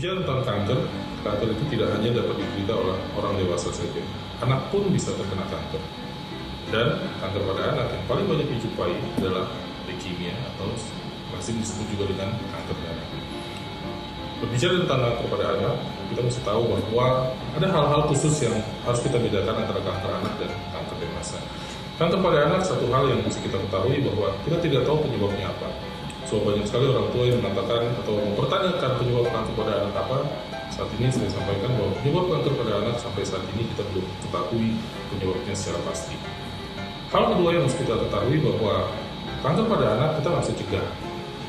Bicara tentang kanker, kanker itu tidak hanya dapat diderita oleh orang dewasa saja. Anak pun bisa terkena kanker. Dan kanker pada anak yang paling banyak dijumpai adalah leukemia atau masih disebut juga dengan kanker darah. Berbicara tentang kanker pada anak, kita mesti tahu bahwa ada hal-hal khusus yang harus kita bedakan antara kanker anak dan kanker dewasa. Kanker pada anak, satu hal yang mesti kita ketahui bahwa kita tidak tahu penyebabnya apa. So, banyak sekali orang tua yang mengatakan atau mempertanyakan penyebab kanker pada anak apa. Saat ini saya sampaikan bahwa penyebab kanker pada anak sampai saat ini kita belum ketahui penyebabnya secara pasti. Hal kedua yang harus kita ketahui bahwa kanker pada anak kita harus cegah.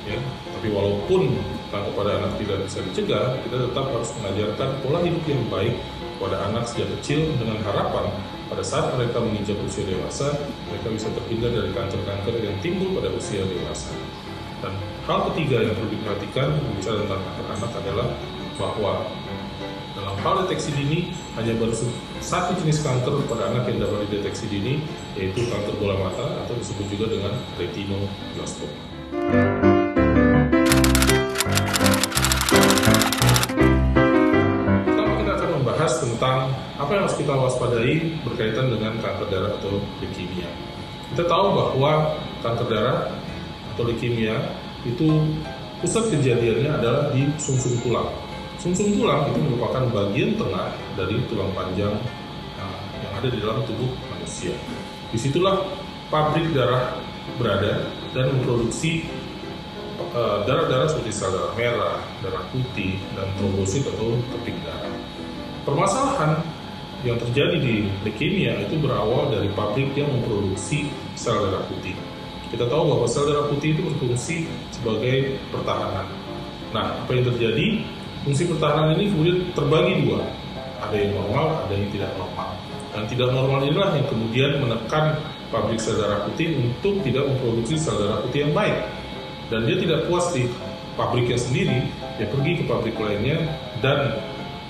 Ya, tapi walaupun kanker pada anak tidak bisa dicegah, kita tetap harus mengajarkan pola hidup yang baik pada anak sejak kecil dengan harapan pada saat mereka menginjak usia dewasa, mereka bisa terhindar dari kanker-kanker yang timbul pada usia dewasa. Dan hal ketiga yang perlu diperhatikan bicara tentang kanker anak adalah bahwa dalam hal deteksi dini hanya baru satu jenis kanker pada anak yang dapat dideteksi dini, yaitu kanker bola mata atau disebut juga dengan retinoblastoma. Tentang apa yang harus kita waspadai berkaitan dengan kanker darah atau leukemia. Kita tahu bahwa kanker darah atau leukemia itu pusat kejadiannya adalah di sumsum tulang. Sumsum tulang itu merupakan bagian tengah dari tulang panjang yang ada di dalam tubuh manusia. Disitulah pabrik darah berada dan memproduksi darah-darah seperti sel darah merah, darah putih, dan trombosit atau keping darah. Permasalahan yang terjadi di leukemia itu berawal dari pabrik yang memproduksi sel darah putih. Kita tahu bahwa sel darah putih itu berfungsi sebagai pertahanan. Nah, apa yang terjadi? Fungsi pertahanan ini kemudian terbagi dua. Ada yang normal, ada yang tidak normal. Dan tidak normal inilah yang kemudian menekan pabrik sel darah putih untuk tidak memproduksi sel darah putih yang baik. Dan dia tidak puas di pabriknya sendiri, dia pergi ke pabrik lainnya dan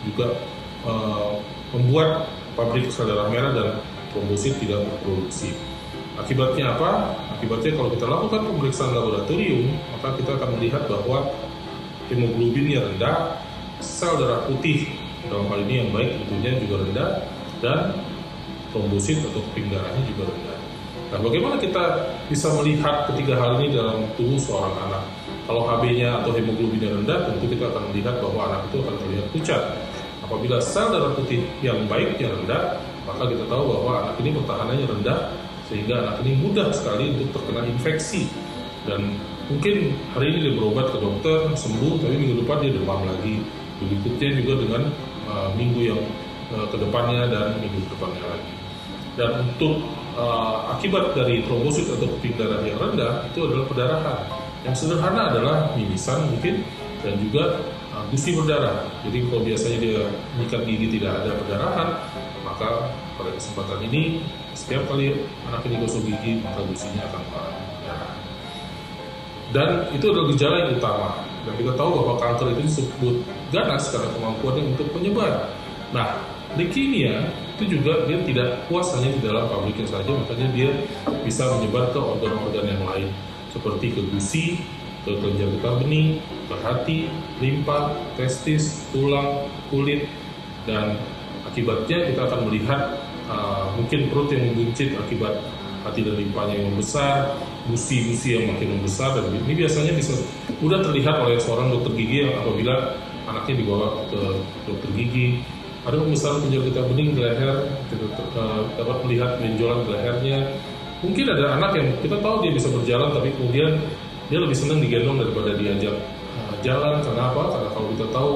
juga membuat pabrik sel darah merah dan trombosit tidak berproduksi. Akibatnya apa? Akibatnya kalau kita lakukan pemeriksaan laboratorium, maka kita akan melihat bahwa hemoglobinnya rendah, sel darah putih dalam hal ini yang baik tentunya juga rendah, dan trombosit atau keping darahnya juga rendah. Nah, bagaimana kita bisa melihat ketiga hal ini dalam tubuh seorang anak? Kalau Hb-nya atau hemoglobinnya rendah, tentu kita akan melihat bahwa anak itu akan terlihat pucat. Apabila sel darah putih yang baiknya rendah, maka kita tahu bahwa anak ini pertahanannya rendah, sehingga anak ini mudah sekali untuk terkena infeksi. Dan mungkin hari ini dia berobat ke dokter, sembuh, tapi minggu depan dia demam lagi. Berikutnya juga dengan minggu yang kedepannya dan minggu depannya lagi. Dan untuk akibat dari trombosit atau keping darah yang rendah, itu adalah pendarahan. Yang sederhana adalah mimisan mungkin, dan juga gusi berdarah. Jadi kalau biasanya dia nyikat gigi tidak ada perdarahan, maka pada kesempatan ini setiap kali anak ini gosok gigi maka gusinya akan berdarah. Dan itu adalah gejala yang utama. Dan kita tahu bahwa kanker itu disebut ganas karena kemampuannya untuk penyebar. Nah, leukemia itu juga dia tidak puas hanya di dalam pabriknya saja, makanya dia bisa menyebar ke organ-organ yang lain seperti ke gusi, ke kelenjar getah bening, ke hati, limpa, testis, tulang, kulit, dan akibatnya kita akan melihat mungkin perut yang membuncit akibat hati dan limpanya yang membesar, gusi-gusi yang makin membesar, dan ini biasanya bisa mudah terlihat oleh seorang dokter gigi yang apabila anaknya dibawa ke dokter gigi. Ada pembesaran kelenjar getah bening di leher, kita dapat melihat benjolan di lehernya. Mungkin ada anak yang kita tahu dia bisa berjalan, tapi kemudian dia lebih senang digendong daripada diajak jalan. Kenapa? Karena kalau kita tahu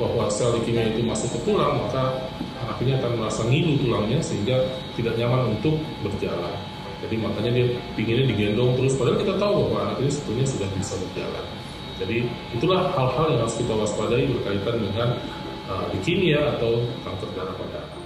bahwa sel leukemia itu masuk ke tulang, maka anak ini akan merasa ngilu tulangnya sehingga tidak nyaman untuk berjalan. Jadi makanya dia pinginnya digendong terus, padahal kita tahu bahwa anak ini sebetulnya sudah bisa berjalan. Jadi itulah hal-hal yang harus kita waspadai berkaitan dengan leukemia atau kanker darah pada anak.